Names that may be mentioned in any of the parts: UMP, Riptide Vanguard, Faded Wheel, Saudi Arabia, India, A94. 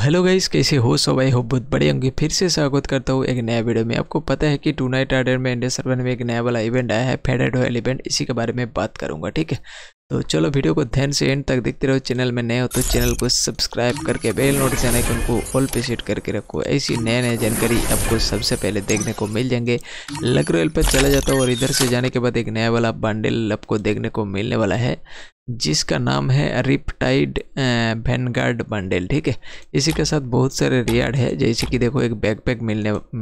Hello guys, कैसे हो सब? आई होप बहुत बढ़िया होंगे। फिर से स्वागत करता हूँ एक नया वीडियो में। आपको पता है कि टू नाइट आर्डर में इंडिया सर्वर में एक नया वाला इवेंट आया है, फेडेड व्हील इवेंट। इसी के बारे में बात करूँगा, ठीक है? तो चलो वीडियो को ध्यान से एंड तक देखते रहो। चैनल में नए हो तो चैनल को सब्सक्राइब करके बेल नोटिफिकेशन आइकन को ऑल पे सेट करके रखो। ऐसी नए नए जानकारी आपको सबसे पहले देखने को मिल जाएंगे। लकरोल पर चला जाता हूँ और इधर से जाने के बाद एक नया वाला बंडल आपको देखने को मिलने वाला है, जिसका नाम है रिपटाइड वैनगार्ड बंडल, ठीक है? इसी के साथ बहुत सारे रियाड है, जैसे कि देखो एक बैकपैक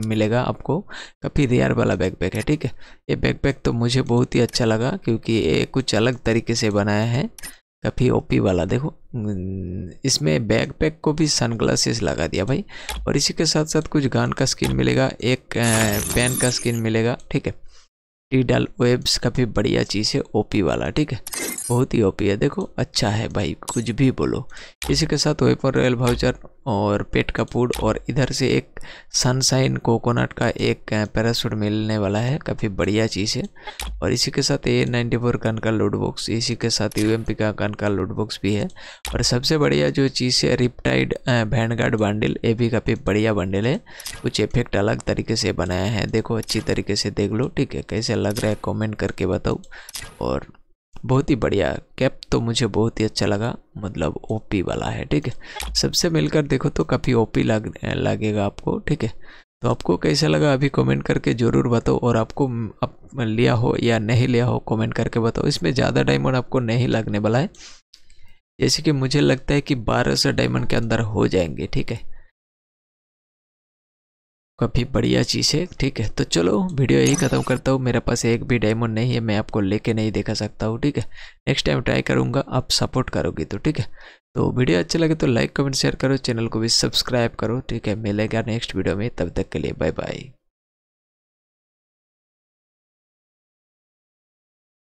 मिलेगा आपको, काफ़ी रियाड वाला बैकपैक है, ठीक है? ये बैकपैक तो मुझे बहुत ही अच्छा लगा क्योंकि ये कुछ अलग तरीके से बनाया है, काफ़ी ओपी वाला। देखो इसमें बैकपैक को भी सनग्लासेस लगा दिया भाई। और इसी के साथ साथ कुछ गन का स्किन मिलेगा, एक पेन का स्किन मिलेगा, ठीक है? डल वेब्स काफ़ी बढ़िया चीज़ है, ओपी वाला, ठीक है? बहुत ही ओपी है, देखो अच्छा है भाई, कुछ भी बोलो। इसी के साथ वेपन रॉयल वाउचर और पेट का फूड और इधर से एक सनशाइन कोकोनट का एक पैराशूट मिलने वाला है, काफ़ी बढ़िया चीज़ है। और इसी के साथ A94 गन का लूट बॉक्स, इसी के साथ UMP का गन का लूट बॉक्स भी है। और सबसे बढ़िया जो चीज़ है रिपटाइड वैनगार्ड बंडल, ये भी काफ़ी बढ़िया बंडल है, कुछ इफेक्ट अलग तरीके से बनाया है, देखो अच्छी तरीके से देख लो, ठीक है? कैसे लग रहा है कमेंट करके बताओ। और बहुत ही बढ़िया कैप तो मुझे बहुत ही अच्छा लगा, मतलब ओपी वाला है, ठीक है? सबसे मिलकर देखो तो काफ़ी ओपी लगेगा आपको, ठीक है? तो आपको कैसा लगा अभी कमेंट करके ज़रूर बताओ। और आपको लिया हो या नहीं लिया हो कमेंट करके बताओ। इसमें ज़्यादा डायमंड आपको नहीं लगने वाला है, जैसे कि मुझे लगता है कि 1200 डायमंड के अंदर हो जाएंगे, ठीक है? काफ़ी बढ़िया चीज़ है, ठीक है? तो चलो वीडियो यही ख़त्म करता हूँ। मेरे पास एक भी डायमंड नहीं है, मैं आपको लेके नहीं दिखा सकता हूँ, ठीक है? नेक्स्ट टाइम ट्राई करूँगा, आप सपोर्ट करोगे तो, ठीक है? तो वीडियो अच्छा लगे तो लाइक कमेंट शेयर करो, चैनल को भी सब्सक्राइब करो, ठीक है? मिलेगा नेक्स्ट वीडियो में, तब तक के लिए बाय बाय।